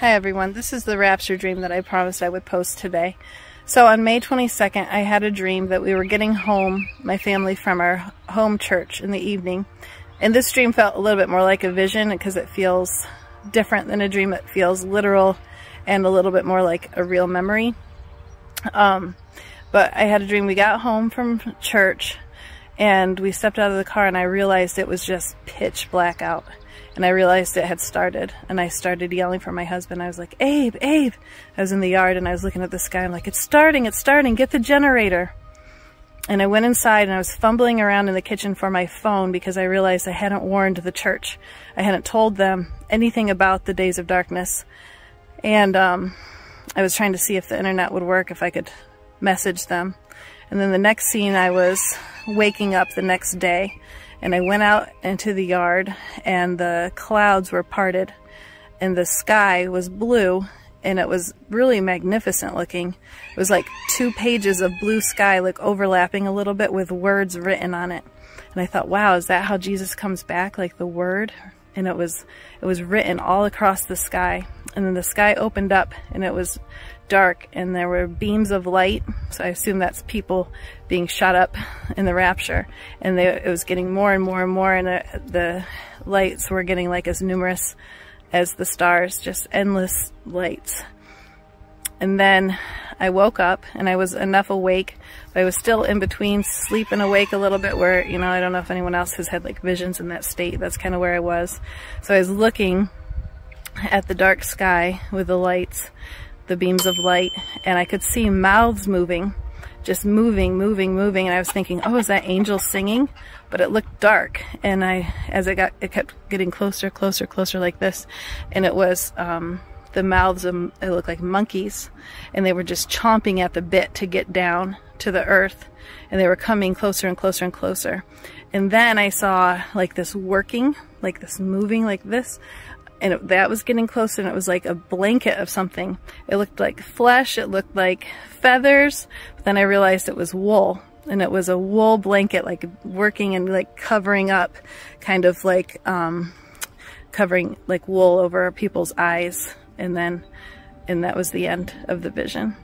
Hi everyone, this is the rapture dream that I promised I would post today. So on May 22nd, I had a dream that we were getting home, my family, from our home church in the evening. And this dream felt a little bit more like a vision because it feels different than a dream. It feels literal and a little bit more like a real memory. But I had a dream. We got home from church and we stepped out of the car and I realized it was just pitch black out. And I realized it had started, and I started yelling for my husband. I was like, Abe, Abe. I was in the yard, and I was looking at the sky. I'm like, it's starting, get the generator. And I went inside, and I was fumbling around in the kitchen for my phone because I realized I hadn't warned the church. I hadn't told them anything about the days of darkness. And I was trying to see if the internet would work, if I could message them. And then the next scene, I was waking up the next day. And I went out into the yard and the clouds were parted and the sky was blue and it was really magnificent looking. It was like 2 pages of blue sky, like overlapping a little bit with words written on it. And I thought, wow, is that how Jesus comes back? Like the word? And it was written all across the sky. And then the sky opened up and it was dark and there were beams of light. So I assume that's people being shot up in the rapture. And it was getting more and more and more. And the lights were getting like as numerous as the stars, just endless lights. And then I woke up and I was enough awake, but I was still in between sleep and awake a little bit where, you know, I don't know if anyone else has had like visions in that state. That's kind of where I was. So I was looking at the dark sky with the lights, the beams of light, and I could see mouths moving, just moving, moving, moving. And I was thinking, oh, is that angel singing? But it looked dark. And as it kept getting closer, closer, closer like this. And it was, the mouths of, it looked like monkeys, and they were just chomping at the bit to get down to the earth, and they were coming closer and closer and closer. And then I saw like this working, like this moving like this, and that was getting closer, and it was like a blanket of something. It looked like flesh, it looked like feathers, but then I realized it was wool, and it was a wool blanket, like working and like covering up, kind of like covering like wool over people's eyes. And that was the end of the vision.